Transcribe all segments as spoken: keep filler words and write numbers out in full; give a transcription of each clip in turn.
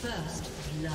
First blood.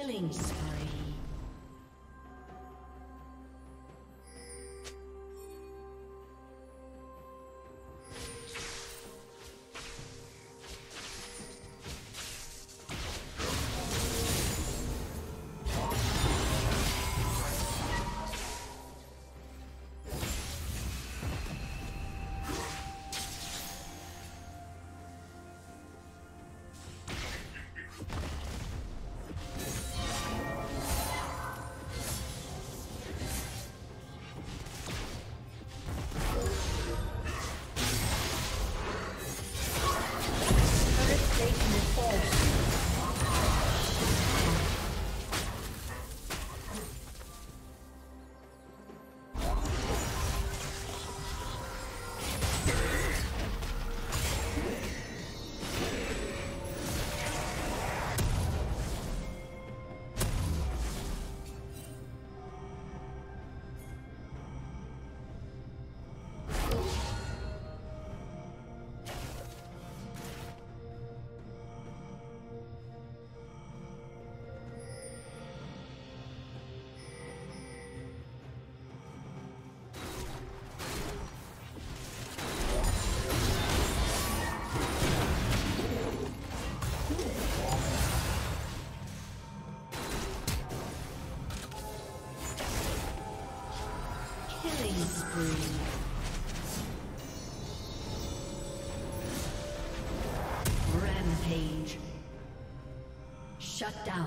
Killing spree. Rampage. Shut down.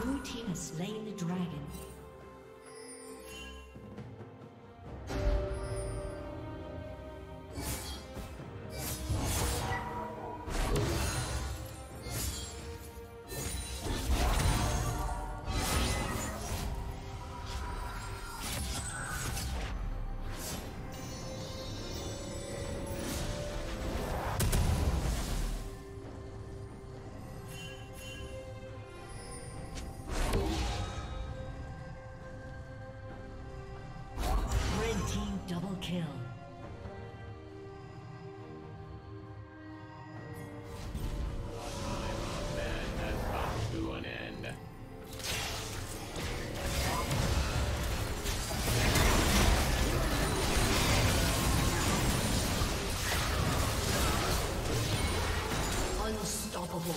Blue team has slain the dragon. Double kill. Unstoppable.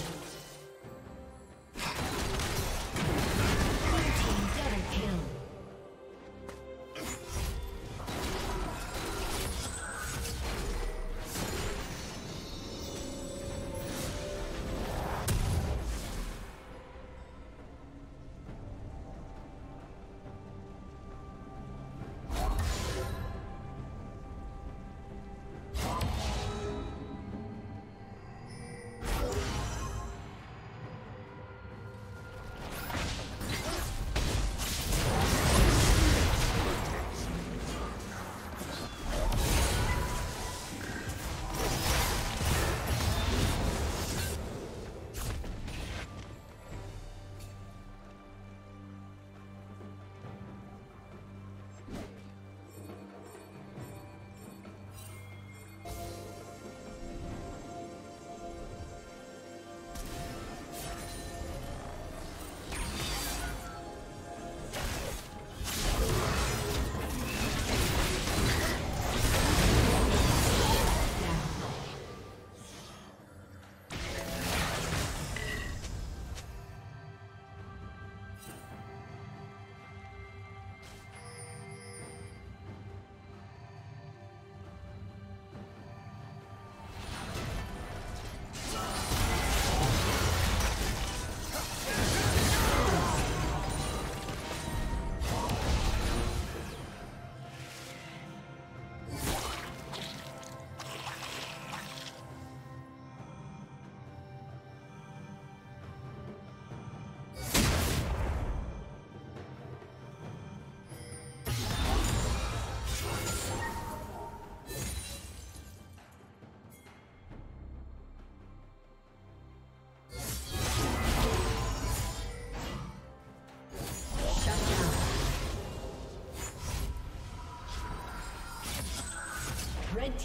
Red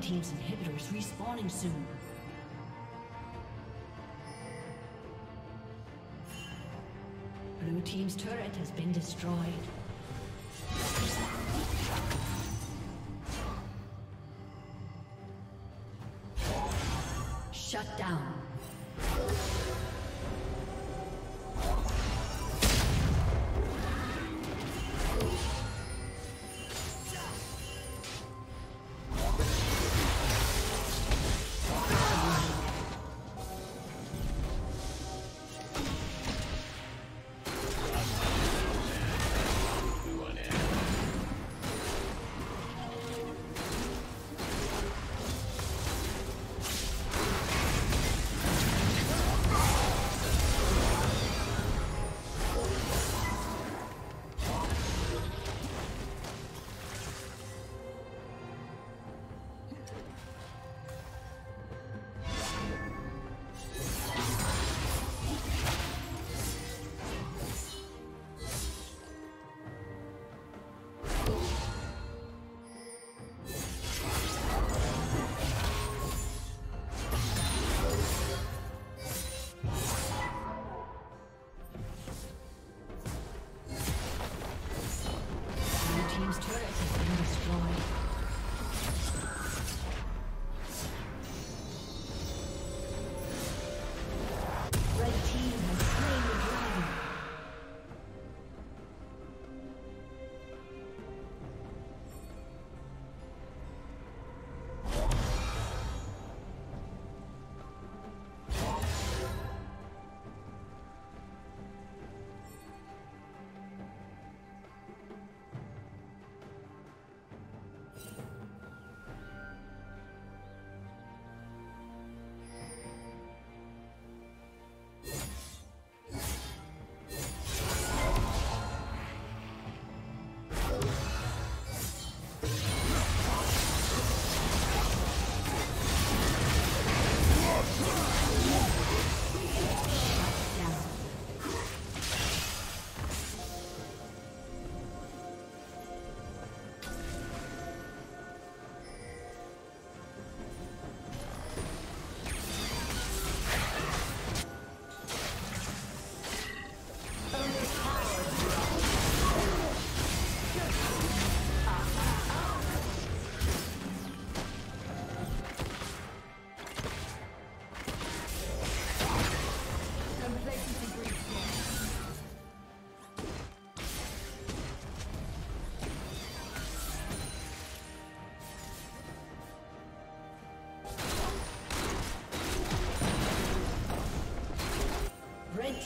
Team's inhibitor is respawning soon. Blue team's turret has been destroyed. Shut down.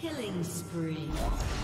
Killing spree.